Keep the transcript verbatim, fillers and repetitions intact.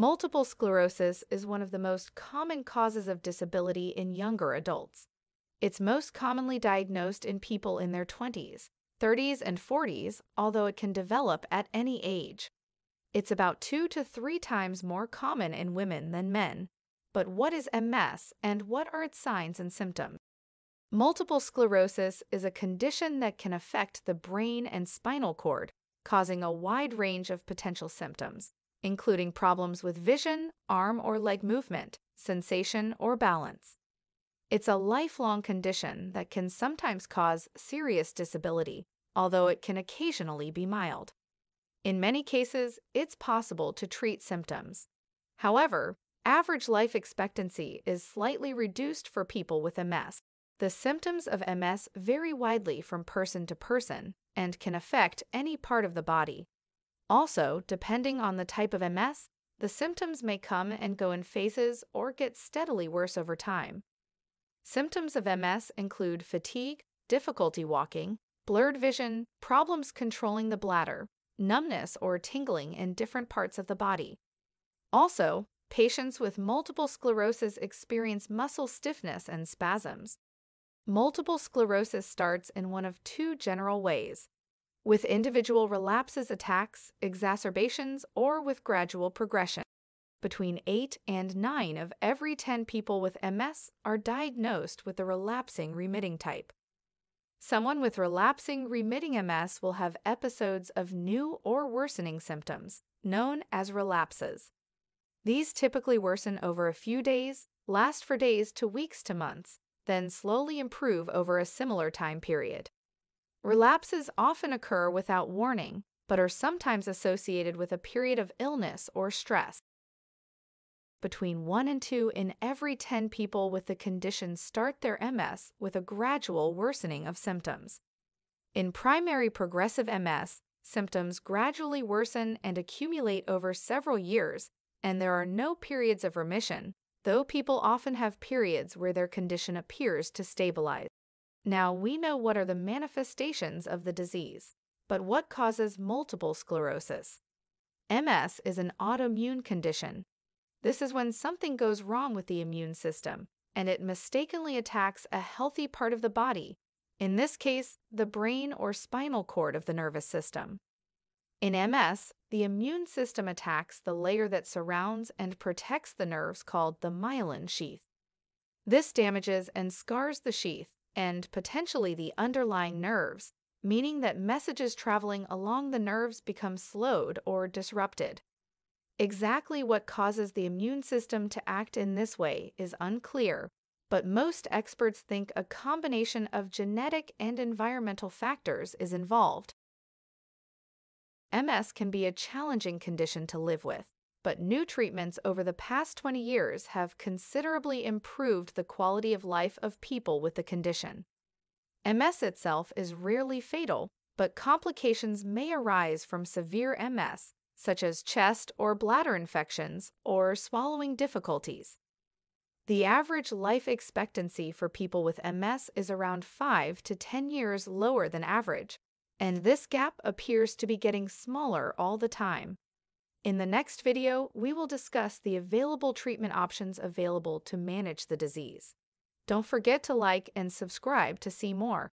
Multiple sclerosis is one of the most common causes of disability in younger adults. It's most commonly diagnosed in people in their twenties, thirties, and forties, although it can develop at any age. It's about two to three times more common in women than men. But what is M S and what are its signs and symptoms? Multiple sclerosis is a condition that can affect the brain and spinal cord, causing a wide range of potential symptoms, including problems with vision, arm or leg movement, sensation, or balance. It's a lifelong condition that can sometimes cause serious disability, although it can occasionally be mild. In many cases, it's possible to treat symptoms. However, average life expectancy is slightly reduced for people with M S. The symptoms of M S vary widely from person to person and can affect any part of the body. Also, depending on the type of M S, the symptoms may come and go in phases or get steadily worse over time. Symptoms of M S include fatigue, difficulty walking, blurred vision, problems controlling the bladder, numbness or tingling in different parts of the body. Also, patients with multiple sclerosis experience muscle stiffness and spasms. Multiple sclerosis starts in one of two general ways: with individual relapses, attacks, exacerbations, or with gradual progression. Between eight and nine of every ten people with M S are diagnosed with the relapsing-remitting type. Someone with relapsing-remitting M S will have episodes of new or worsening symptoms, known as relapses. These typically worsen over a few days, last for days to weeks to months, then slowly improve over a similar time period. Relapses often occur without warning, but are sometimes associated with a period of illness or stress. Between one and two in every ten people with the condition start their M S with a gradual worsening of symptoms. In primary progressive M S, symptoms gradually worsen and accumulate over several years, and there are no periods of remission, though people often have periods where their condition appears to stabilize. Now we know what are the manifestations of the disease, but what causes multiple sclerosis? M S is an autoimmune condition. This is when something goes wrong with the immune system, and it mistakenly attacks a healthy part of the body, in this case, the brain or spinal cord of the nervous system. In M S, the immune system attacks the layer that surrounds and protects the nerves called the myelin sheath. This damages and scars the sheath and potentially the underlying nerves, meaning that messages traveling along the nerves become slowed or disrupted. Exactly what causes the immune system to act in this way is unclear, but most experts think a combination of genetic and environmental factors is involved. M S can be a challenging condition to live with, but new treatments over the past twenty years have considerably improved the quality of life of people with the condition. M S itself is rarely fatal, but complications may arise from severe M S, such as chest or bladder infections or swallowing difficulties. The average life expectancy for people with M S is around five to ten years lower than average, and this gap appears to be getting smaller all the time. In the next video, we will discuss the available treatment options available to manage the disease. Don't forget to like and subscribe to see more.